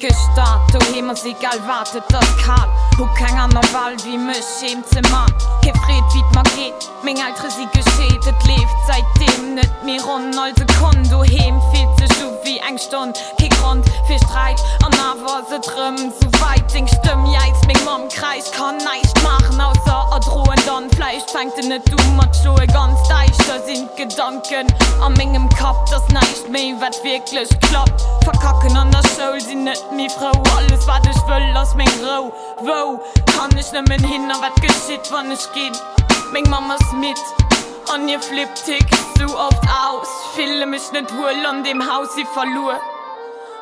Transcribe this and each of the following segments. Gestart og himmelsigal wartet das Karl Ho kenger normal wie mich schämtze man Gefret wie man geht Menge alter sie geschädet lebt seitdem net mir rund 9 Sekunden du hem viel zu schu wie eng Stund Ke Grund für Streit an na war se drin zu weit Ding stimme jeis mit Mom kreis kann nicht machen außer drohen dann Fleisch fängt in du mat Schuhe ganz deichter sind Gedanken an mengegem Kopf das nicht mehr wat wirklich klappt verkacken an der Schul sie net mi Frau alles wat ich will aus mein Grau Wow kann ich nimmen hin wat geschieht wann ich geht Mg Mamas mit an ihr Fliptick so oft aus Viele mich net wohl an dem Haus sie verlor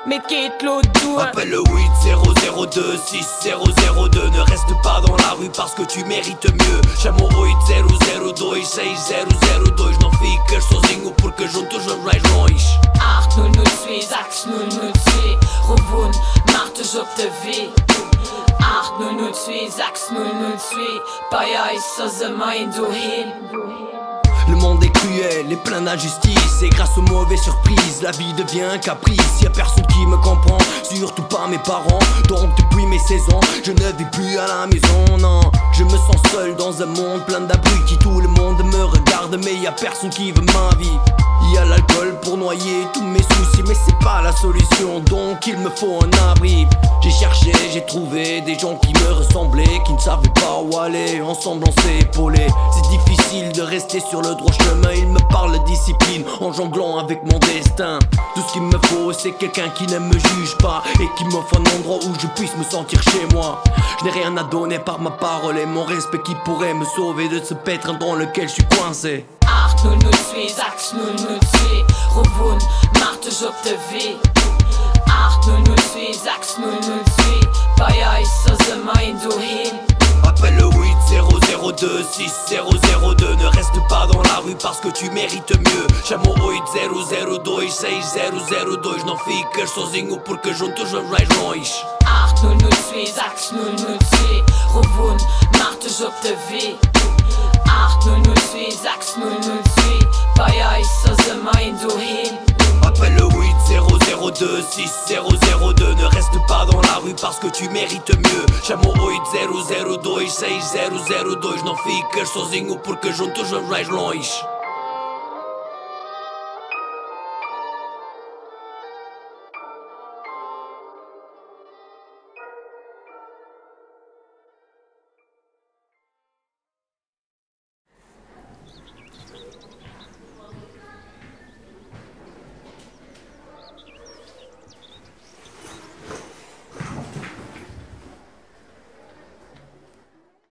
Mit geht l'eau d'où Appelle au 8-002-6002 Ne reste pas dans la rue parce que tu mérites mieux Chamo 8-002-6002 J'n'en fique sozinho porque junto je reich euch 8-002-6002 Rovun, macht euch auf der Weg 8-002-6002 Bei euch so sind mein du hin Le monde est cruel et plein d'injustice Et grâce aux mauvaises surprises La vie devient un caprice Y'a personne qui me comprend Surtout pas mes parents Donc depuis mes 16 ans Je ne vis plus à la maison Non Je me sens seul dans un monde plein d'abrutis Tout le monde me regarde Mais y'a personne qui veut ma vie Y'a l'alcool pour noyer tous mes soucis Mais c'est pas la solution Donc il me faut un abri J'ai cherché, j'ai trouvé Des gens qui me ressemblaient Qui ne savaient pas où aller Ensemble on s'est épaulés C'est difficile de rester sur le droit chemin Il me parle discipline En jonglant avec mon destin Tout ce qu'il me faut c'est quelqu'un qui ne me juge pas Et qui m'offre un endroit où je puisse me sentir chez moi Je n'ai rien à donner par ma parole Et mon respect qui pourrait me sauver De ce pétrin dans lequel je suis coincé 8-002-6002 Rovun, macht euch auf der Weg 8-002-6002 Bei euch so sind mein du hin Appelle le 8-002-6002 Ne reste pas dans la rue parce que tu mérites mieux Chamo 8-002-6002 J'n'en fique sozinho porque junto je reich euch 8-002-6002 Rovun, macht euch auf der Weg 8-002-6002 Bei euch so sind mein du hin Appelle le 8-002-6002 Ne reste pas dans la rue parce que tu mérites mieux Chamo 8-002-6002 J'n'en fique sozinho porque junto je reich euch